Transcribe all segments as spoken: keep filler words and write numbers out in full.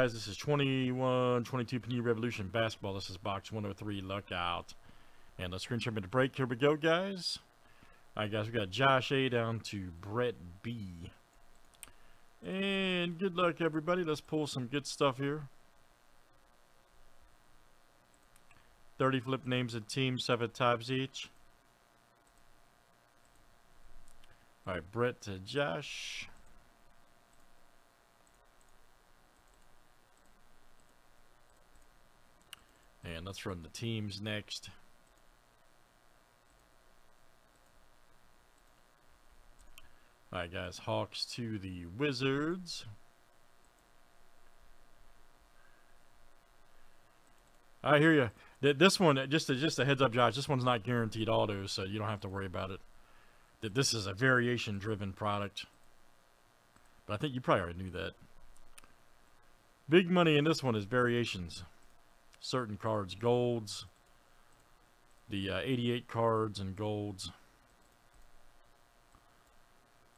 Guys, this is twenty-one twenty-two Panini Revolution Basketball. This is box one oh three. Luck out. And let's screen share into break. Here we go, guys. All right, guys, we got Josh A down to Brett B. And good luck, everybody. Let's pull some good stuff here. thirty flip names and teams, seven times each. All right, Brett to Josh. And let's run the teams next. All right, guys. Hawks to the Wizards. I hear you. This one, just a, just a heads up, Josh. This one's not guaranteed autos, so you don't have to worry about it. This is a variation-driven product. But I think you probably already knew that. Big money in this one is variations. Certain cards, golds, the uh, eighty-eight cards and golds.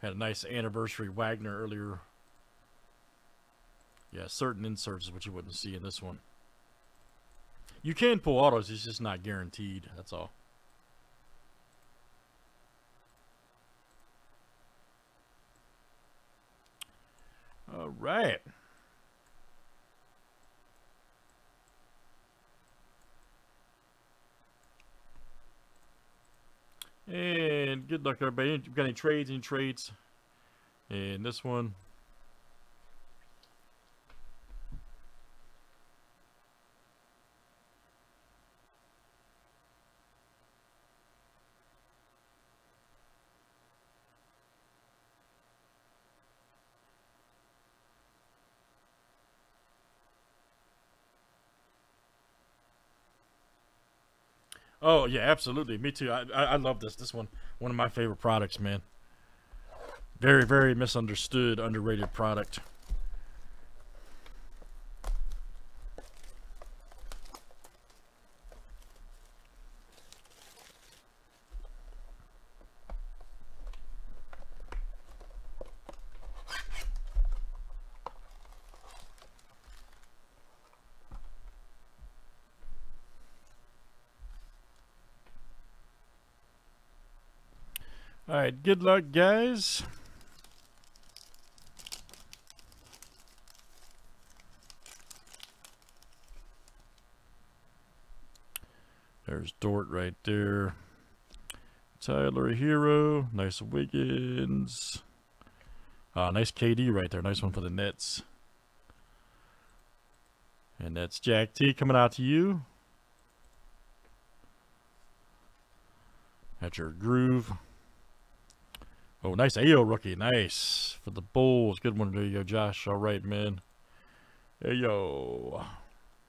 Had a nice anniversary Wagner earlier. Yeah, certain inserts is what you wouldn't see in this one. You can pull autos, it's just not guaranteed, that's all. All right. And good luck, everybody. You got any trades? Any trades? And this one. Oh, yeah, absolutely. Me too. I, I I love this. This one, one of my favorite products, man. Very, very misunderstood, underrated product. All right, good luck, guys. There's Dort right there. Tyler Hero, nice Wiggins. Uh, nice K D right there, nice one for the Nets. And that's Jack T coming out to you. That's your groove. Oh, nice A O rookie. Nice. For the Bulls. Good one. There you go, Josh. All right, man. A O.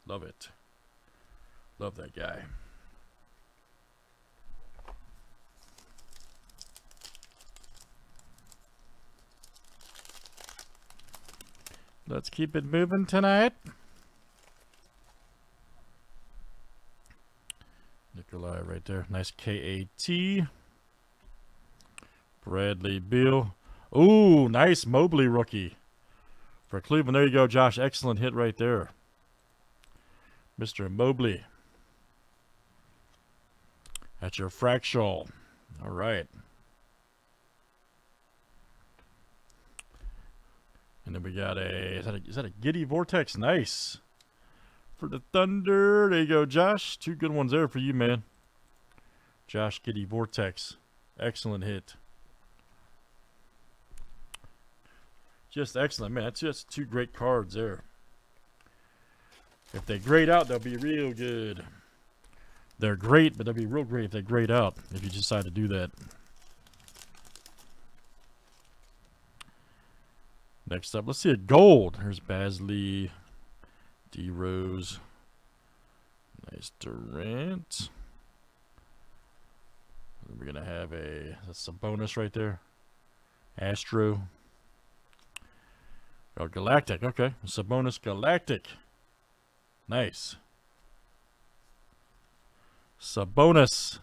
Love it. Love that guy. Let's keep it moving tonight. Nikolai right there. Nice K A T. Bradley Beal. Ooh, nice Mobley rookie. For Cleveland, there you go, Josh. Excellent hit right there. Mister Mobley. That's your fractional. All right. And then we got a is, that a... is that a Giddy Vortex? Nice. For the Thunder, there you go, Josh. Two good ones there for you, man. Josh Giddy Vortex. Excellent hit. Just excellent, man. That's just two great cards there. If they grade out, they'll be real good. They're great, but they'll be real great if they grade out, if you decide to do that. Next up, let's see a gold. Here's Basley, D-Rose. Nice Durant. We're going to have a, that's a bonus right there. Astro. Oh, Galactic. Okay. Sabonis Galactic. Nice. Sabonis.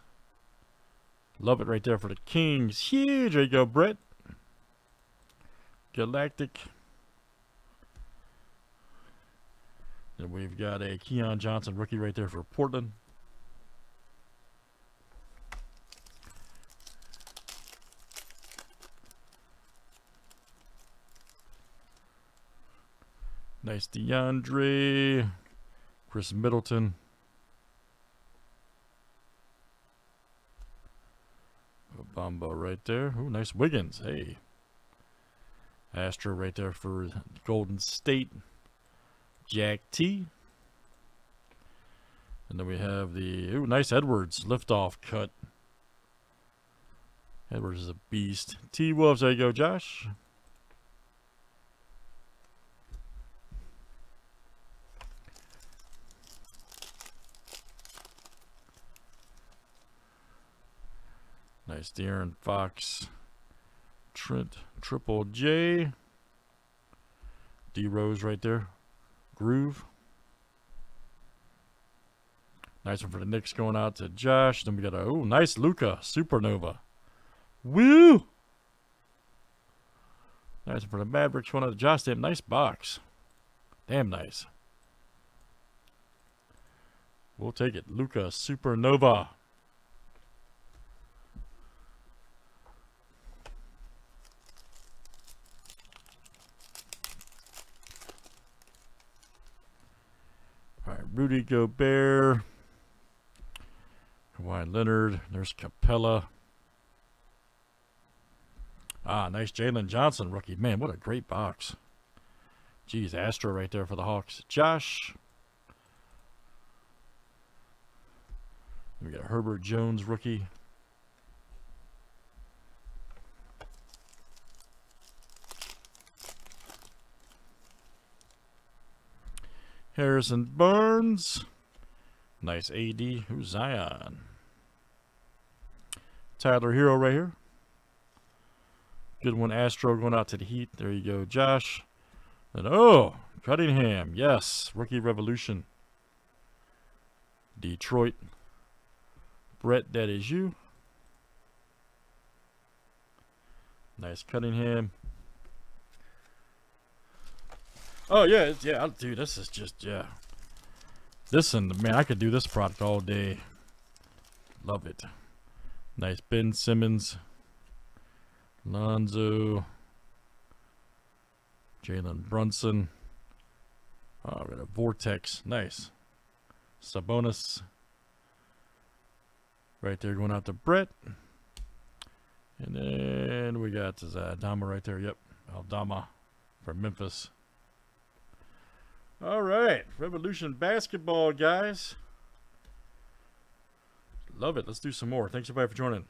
Love it right there for the Kings. Huge. There you go, Brett. Galactic. And we've got a Keon Johnson rookie right there for Portland. Nice DeAndre, Chris Middleton. Bamba right there. Ooh, nice Wiggins. Hey. Astro right there for Golden State. Jack T. And then we have the ooh, nice Edwards lift-off cut. Edwards is a beast. T Wolves, there you go, Josh. Nice De'Aaron Fox, Trent, Triple J, D Rose right there, Groove. Nice one for the Knicks going out to Josh. Then we got a oh nice Luca Supernova, woo! Nice one for the Mavericks going out to Josh. Damn nice box, damn nice. We'll take it, Luca Supernova. Rudy Gobert, Kawhi Leonard, there's Capella. Ah, nice Jalen Johnson rookie. Man, what a great box. Geez, Astro right there for the Hawks. Josh. We got Herbert Jones rookie. Harrison Barnes. Nice A D. Who's Zion? Tyler Hero right here. Good one, Astro, going out to the Heat. There you go, Josh. And oh, Cunningham. Yes, rookie Revolution. Detroit. Brett, that is you. Nice Cunningham. Oh yeah, it's, yeah, dude, this is just, yeah. This and, man, I could do this product all day. Love it. Nice Ben Simmons. Lonzo. Jalen Brunson. Oh, we got a Vortex. Nice. Sabonis. Right there going out to Brett. And then we got Zadama right there. Yep, Aldama for Memphis. All right, Revolution basketball, guys. Love it. Let's do some more. Thanks everybody for joining.